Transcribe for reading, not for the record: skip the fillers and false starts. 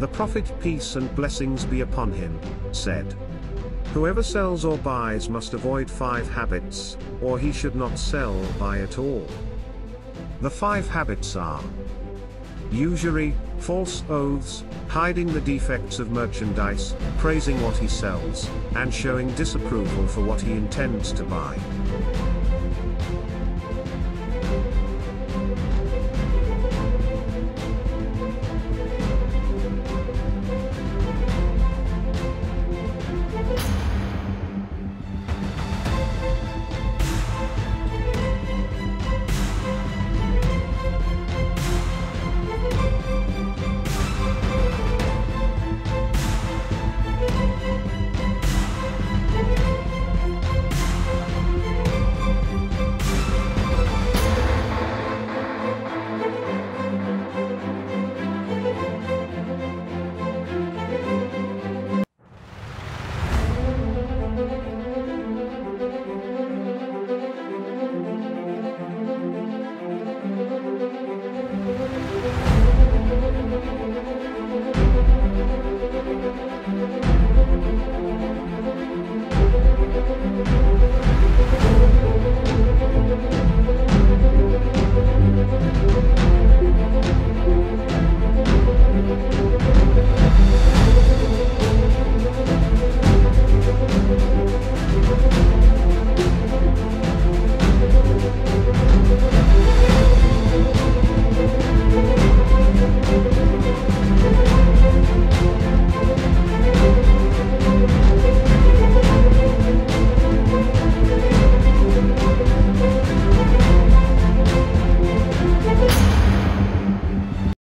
The Prophet, peace and blessings be upon him, said, "Whoever sells or buys must avoid 5 habits, or he should not sell or buy at all." The 5 habits are: usury, false oaths, hiding the defects of merchandise, praising what he sells, and showing disapproval for what he intends to buy.